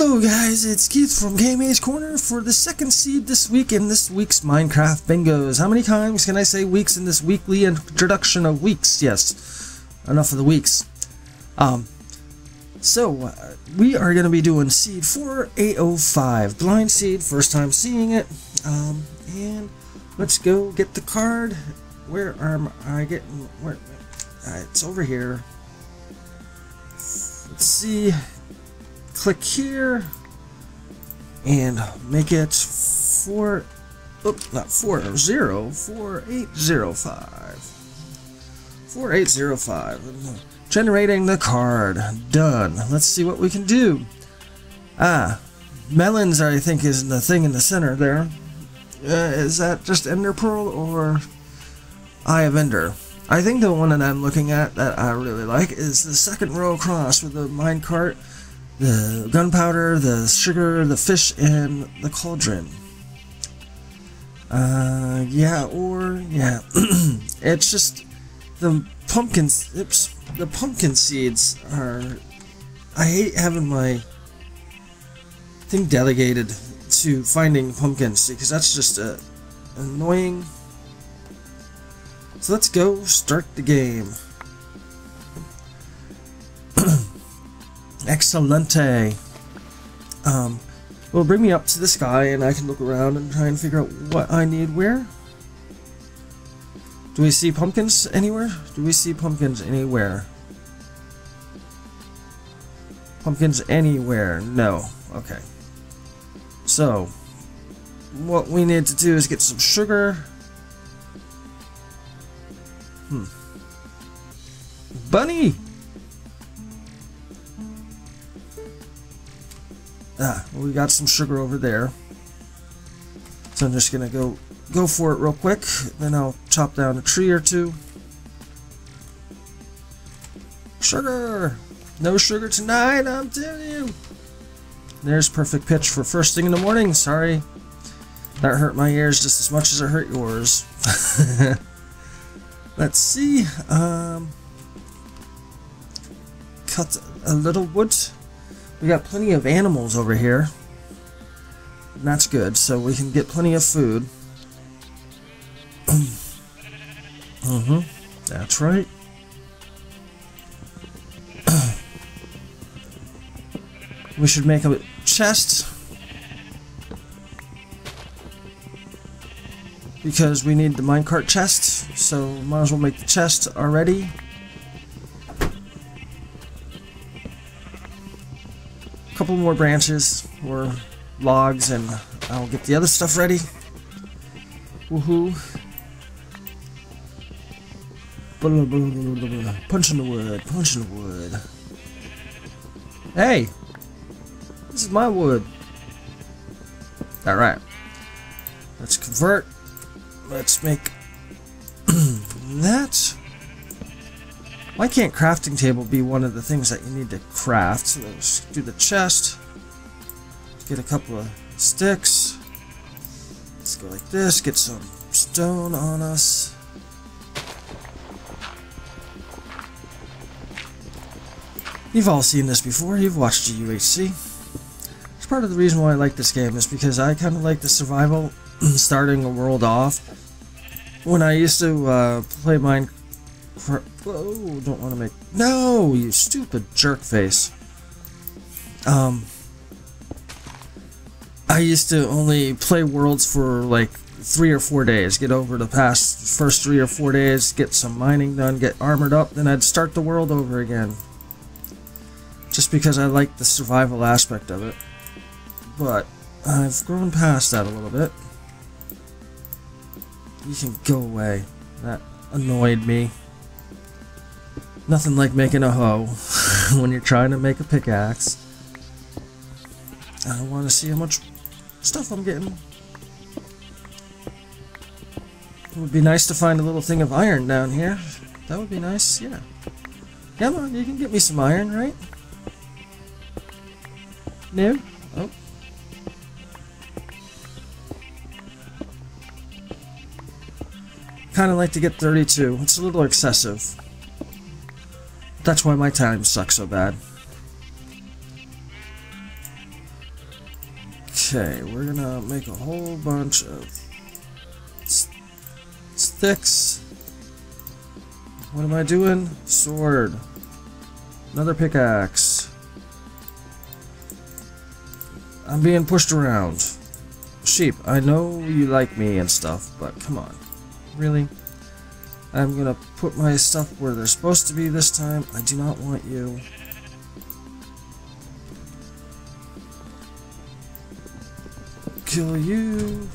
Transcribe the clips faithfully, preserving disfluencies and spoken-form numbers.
Hello guys, it's Keith from K M A's Korner for the second seed this week in this week's Minecraft Bingos. How many times can I say weeks in this weekly introduction of weeks? Yes, enough of the weeks. Um, so, uh, we are going to be doing seed four eight oh five, blind seed, first time seeing it. Um, and let's go get the card. Where am I getting? Where, uh, it's over here. Let's see. Click here and make it four, oops, not four zero, four eight zero five, four eight zero five. Generating the card. Done. Let's see what we can do. Ah, melons, I think, is the thing in the center there. Uh, is that just Ender Pearl or Eye of Ender? I think the one that I'm looking at that I really like is the second row across with the minecart, the gunpowder, the sugar, the fish, and the cauldron. Uh, yeah, or, yeah. It's just the pumpkins, oops, the pumpkin seeds are, I hate having my thing delegated to finding pumpkins, because that's just uh, annoying. So let's go start the game. Excellente. Um, well, bring me up to the sky and I can look around and try and figure out what I need where. Do we see pumpkins anywhere? Do we see pumpkins anywhere? Pumpkins anywhere? No. Okay. So, what we need to do is get some sugar. Hmm. Bunny! Ah, well, we got some sugar over there, so I'm just gonna go go for it real quick. Then I'll chop down a tree or two. Sugar, no sugar tonight, I'm telling you. There's perfect pitch for first thing in the morning. Sorry, that hurt my ears just as much as it hurt yours. Let's see. Um, cut a little wood. We got plenty of animals over here, and that's good, so we can get plenty of food. Mm-hmm, that's right. We should make a chest, because we need the minecart chest, so might as well make the chest already. Couple more branches or logs and I'll get the other stuff ready. Woohoo. Blah, blah, blah, blah, blah. Punch in the wood, punch in the wood. Hey! This is my wood. Alright. Let's convert. Let's make that. Why can't crafting table be one of the things that you need to craft? So let's do the chest. Let's get a couple of sticks. Let's go like this. Get some stone on us. You've all seen this before. You've watched G U H C. It's part of the reason why I like this game is because I kind of like the survival, starting a world off. When I used to uh, play Minecraft. Whoa, don't want to make... No, you stupid jerk face. Um, I used to only play worlds for like three or four days. Get over the past first three or four days, get some mining done, get armored up, then I'd start the world over again. Just because I like the survival aspect of it. But I've grown past that a little bit. You can go away. That annoyed me. Nothing like making a hoe when you're trying to make a pickaxe. I want to see how much stuff I'm getting. It would be nice to find a little thing of iron down here. That would be nice, yeah. Come on, you can get me some iron, right? No? Oh. Kind of like to get thirty-two. It's a little excessive. That's why my time sucks so bad. Okay, we're gonna make a whole bunch of st sticks. What am I doing? Sword. Another pickaxe. I'm being pushed around. Sheep, I know you like me and stuff, but come on. Really? I'm gonna put my stuff where they're supposed to be this time. I do not want you. Kill you.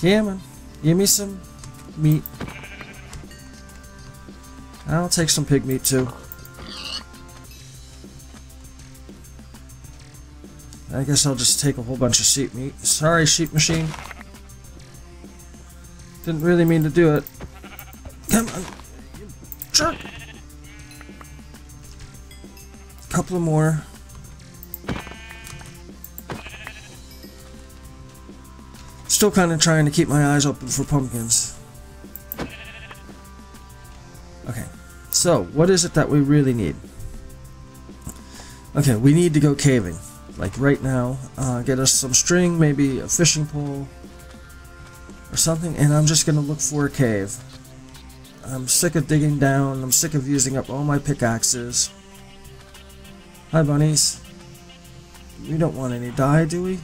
Come on. Give me some meat. I'll take some pig meat too. I guess I'll just take a whole bunch of sheep meat. Sorry, sheep machine. Didn't really mean to do it. Come on, you jerk! Couple of more. Still kind of trying to keep my eyes open for pumpkins. Okay, so what is it that we really need? Okay, we need to go caving, like right now. Uh, get us some string, maybe a fishing pole or something, and I'm just gonna look for a cave. I'm sick of digging down. I'm sick of using up all my pickaxes. Hi bunnies. We don't want any dye, do we?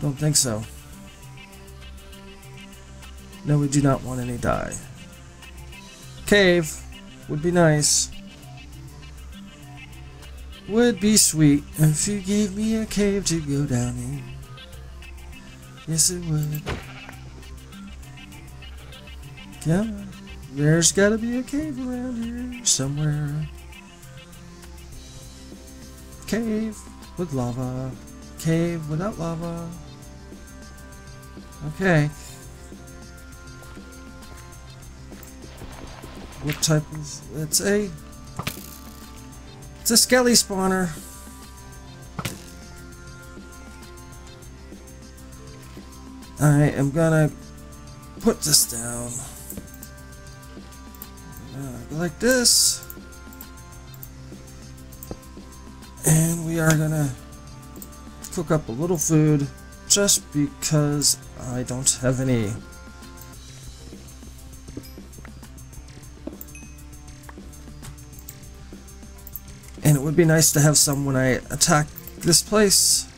Don't think so. No, we do not want any dye. Cave would be nice. Would be sweet if you gave me a cave to go down in. Yes, it would. Come on. There's gotta be a cave around here somewhere. Cave with lava. Cave without lava. Okay. What type of... It's a... It's a skelly spawner. I am gonna put this down. Uh, go like this. And we are gonna cook up a little food just because I don't have any. And it would be nice to have some when I attack this place.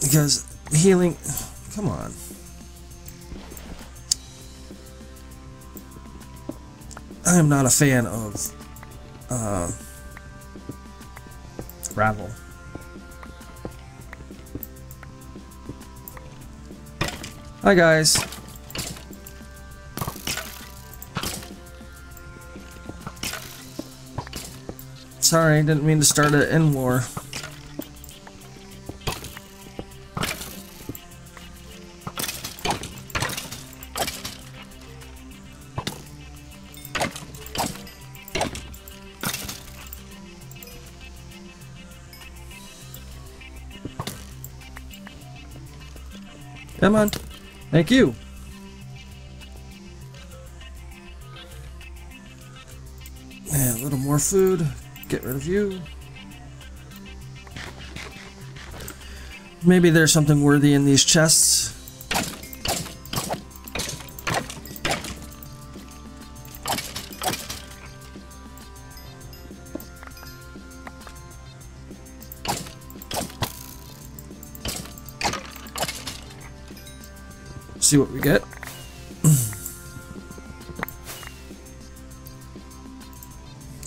Because healing, come on. I am not a fan of uh, gravel. Hi guys. Sorry, didn't mean to start an end war. Come on. Thank you. And a little more food. Get rid of you. Maybe there's something worthy in these chests. See what we get.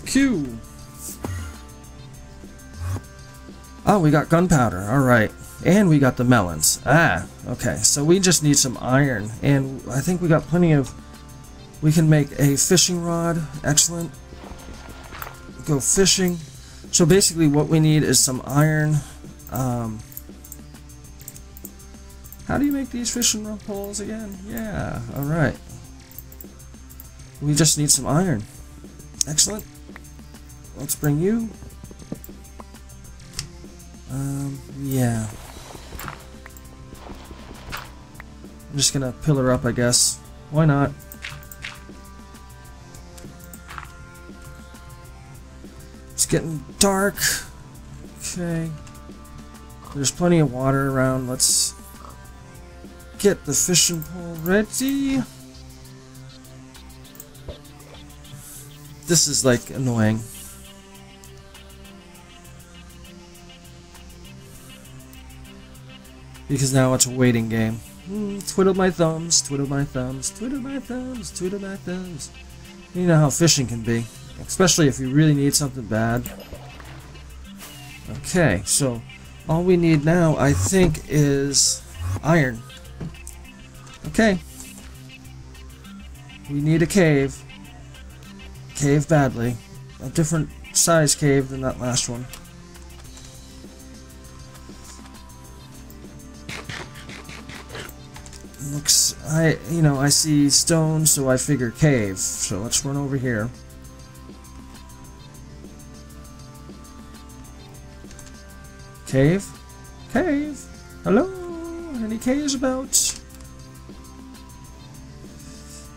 Q. Oh, we got gunpowder. All right, and we got the melons. Ah, okay. So we just need some iron, and I think we got plenty of. We can make a fishing rod. Excellent. Go fishing. So basically, what we need is some iron. Um, How do you make these fishing rod poles again? Yeah, alright. We just need some iron. Excellent. Let's bring you. Um, yeah. I'm just gonna pill her up, I guess. Why not? getting dark. Okay. There's plenty of water around. Let's get the fishing pole ready. This is like annoying. Because now it's a waiting game. Mm, twiddle my thumbs, twiddle my thumbs, twiddle my thumbs, twiddle my thumbs. You know how fishing can be. Especially if you really need something bad. Okay, so all we need now, I think, is iron. Okay. We need a cave. Cave badly. A different size cave than that last one. Looks, I, you know, I see stone, so I figure cave. So let's run over here. Cave? Cave? Hello? Any caves about?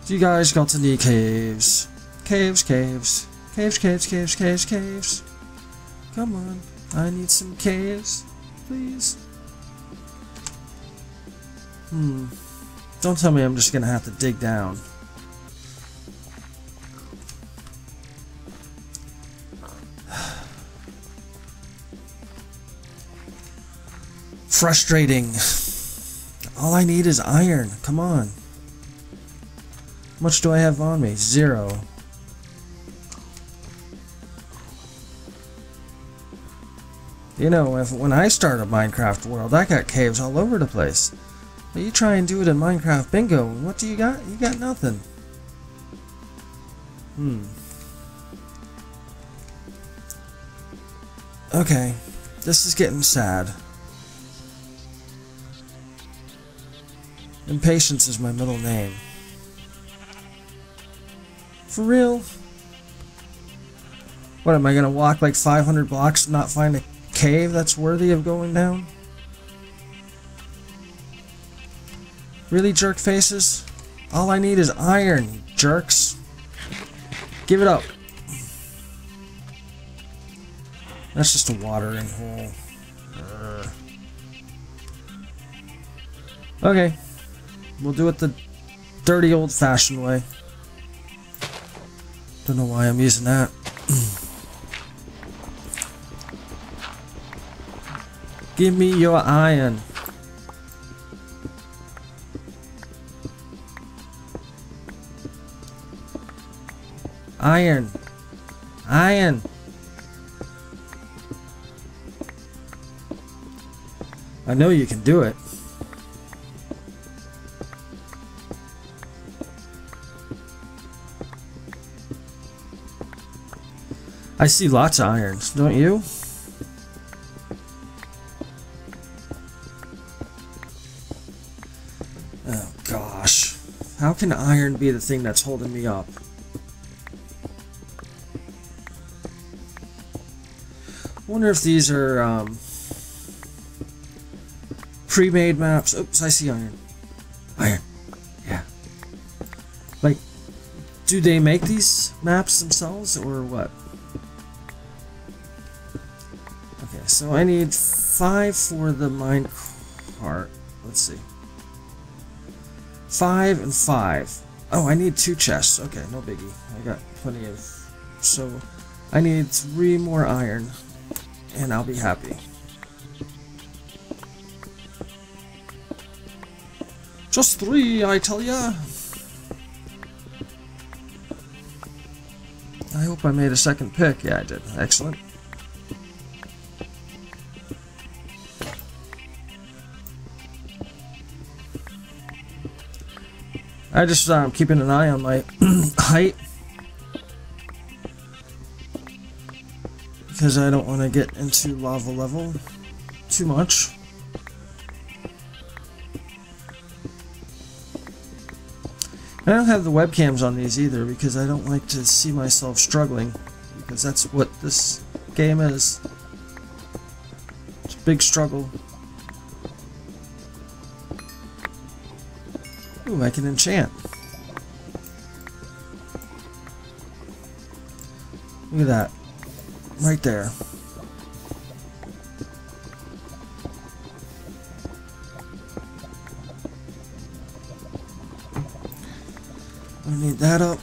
You guys got to need caves. Caves, caves. Caves, caves, caves, caves, caves. Come on. I need some caves. Please. Hmm. Don't tell me I'm just gonna have to dig down. Frustrating. All I need is iron. Come on. How much do I have on me? Zero. You know, if, when I started Minecraft World, I got caves all over the place. But you try and do it in Minecraft Bingo, and what do you got? You got nothing. Hmm. Okay. This is getting sad. Impatience is my middle name. For real? What, am I gonna walk like five hundred blocks and not find a cave that's worthy of going down? Really, jerk faces? All I need is iron, you jerks. Give it up. That's just a watering hole. Urgh. Okay. We'll do it the dirty old-fashioned way. Don't know why I'm using that. Give me your iron. Iron. Iron. I know you can do it. I see lots of irons, don't you? Oh gosh. How can iron be the thing that's holding me up? I wonder if these are um, pre-made maps. Oops, I see iron. Iron. Yeah. Like, do they make these maps themselves or what? So I need five for the minecart. Let's see. Five and five. Oh, I need two chests. Okay, no biggie. I got plenty of... So I need three more iron, and I'll be happy. Just three, I tell ya. I hope I made a second pick. Yeah, I did. Excellent. I just am um, keeping an eye on my height because I don't want to get into lava level too much. I don't have the webcams on these either because I don't like to see myself struggling, because that's what this game is. It's a big struggle. Ooh, I can enchant. Look at that. right there. We need that up.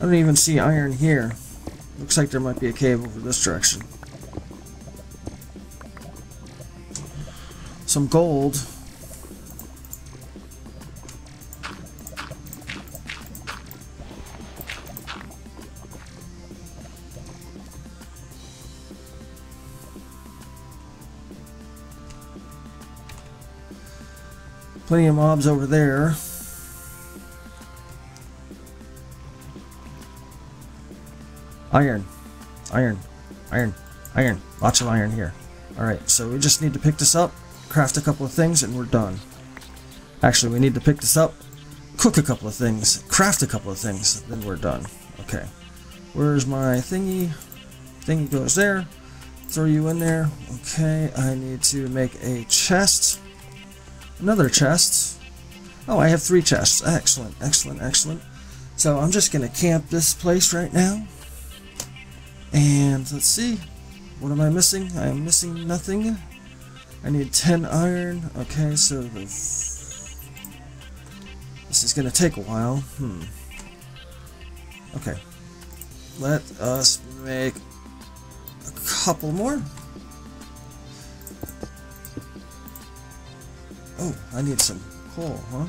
I don't even see iron here. Looks like there might be a cave over this direction. Some gold. Plenty of mobs over there. Iron, iron, iron, iron. Lots of iron here. Alright, so we just need to pick this up, craft a couple of things, and we're done. Actually, we need to pick this up, cook a couple of things, craft a couple of things, then we're done. Okay. Where's my thingy? Thingy goes there. Throw you in there. Okay, I need to make a chest. Another chest. Oh, I have three chests. Excellent, excellent, excellent. So I'm just going to camp this place right now. And let's see, what am I missing? I am missing nothing. I need ten iron. Okay, so this is going to take a while. Hmm. Okay. Let us make a couple more. Oh, I need some coal, huh?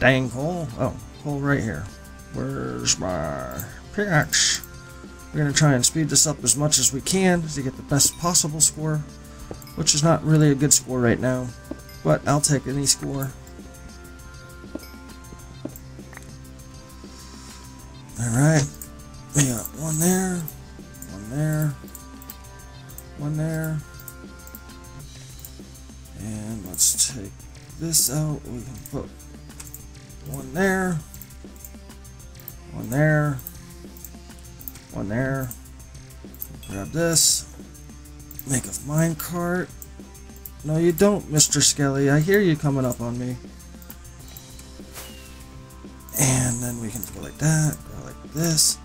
Dang coal. Oh, coal right here. Where's my pickaxe? We're going to try and speed this up as much as we can to get the best possible score, which is not really a good score right now, but I'll take any score. Alright, we got one there, one there, one there, and let's take this out. We can put one there. One there, one there, grab this, make a minecart. No, you don't, Mister Skelly. I hear you coming up on me. And then we can go like that, go like this,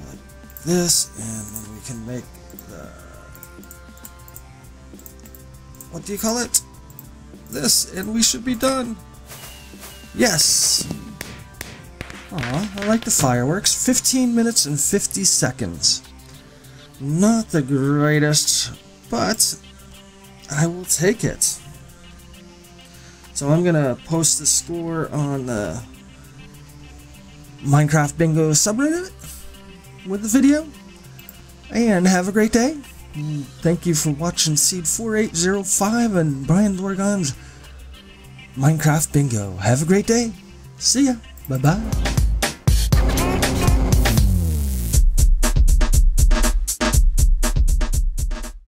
go like this, and then we can make the... What do you call it? This, and we should be done. Yes! Aw, I like the fireworks. fifteen minutes and fifty seconds. Not the greatest, but I will take it. So I'm gonna post the score on the Minecraft Bingo subreddit with the video. And have a great day. Thank you for watching Seed four eight zero five and Brian Lorgon's Minecraft Bingo. Have a great day. See ya. Bye-bye.